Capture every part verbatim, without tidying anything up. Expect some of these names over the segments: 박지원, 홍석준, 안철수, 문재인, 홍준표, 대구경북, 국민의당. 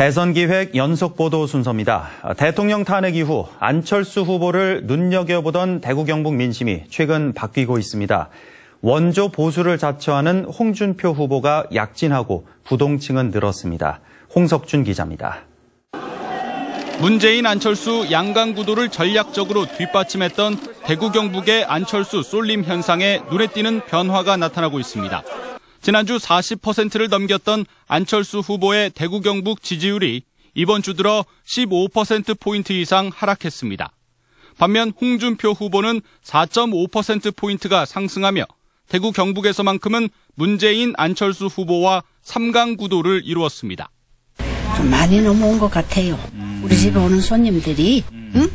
대선 기획 연속 보도 순서입니다. 대통령 탄핵 이후 안철수 후보를 눈여겨보던 대구 경북 민심이 최근 바뀌고 있습니다. 원조 보수를 자처하는 홍준표 후보가 약진하고 부동층은 늘었습니다. 홍석준 기자입니다. 문재인 안철수 양강 구도를 전략적으로 뒷받침했던 대구 경북의 안철수 쏠림 현상에 눈에 띄는 변화가 나타나고 있습니다. 지난주 사십 퍼센트를 넘겼던 안철수 후보의 대구 경북 지지율이 이번 주 들어 십오 퍼센트포인트 이상 하락했습니다. 반면 홍준표 후보는 사 점 오 퍼센트포인트가 상승하며 대구 경북에서만큼은 문재인 안철수 후보와 삼강 구도를 이루었습니다. 좀 많이 넘어온 것 같아요. 우리 집에 오는 손님들이. 응?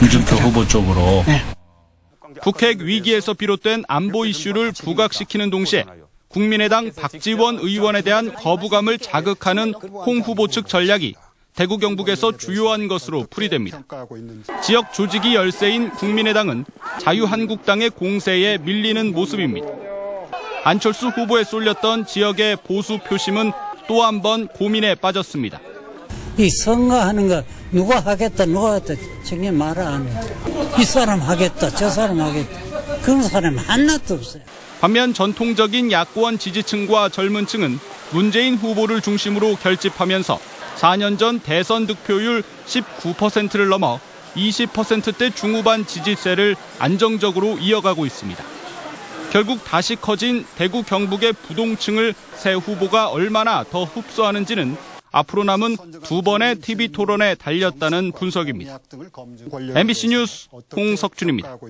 홍준표 후보 쪽으로. 네. 북핵 위기에서 비롯된 안보 이슈를 부각시키는 동시에 국민의당 박지원 의원에 대한 거부감을 자극하는 홍 후보 측 전략이 대구 경북에서 주요한 것으로 풀이됩니다. 지역 조직이 열세인 국민의당은 자유한국당의 공세에 밀리는 모습입니다. 안철수 후보에 쏠렸던 지역의 보수 표심은 또 한 번 고민에 빠졌습니다. 이 선거하는 거 누가 하겠다 누가 하겠다 정해 말아 안 해. 이 사람 하겠다 저 사람 하겠다 그런 사람 하나도 없어요. 반면 전통적인 야권 지지층과 젊은 층은 문재인 후보를 중심으로 결집하면서 사 년 전 대선 득표율 십구 퍼센트를 넘어 이십 퍼센트대 중후반 지지세를 안정적으로 이어가고 있습니다. 결국 다시 커진 대구 경북의 부동층을 새 후보가 얼마나 더 흡수하는지는 앞으로 남은 두 번의 티비 토론에 달렸다는 분석입니다. 엠비씨 뉴스 홍석준입니다.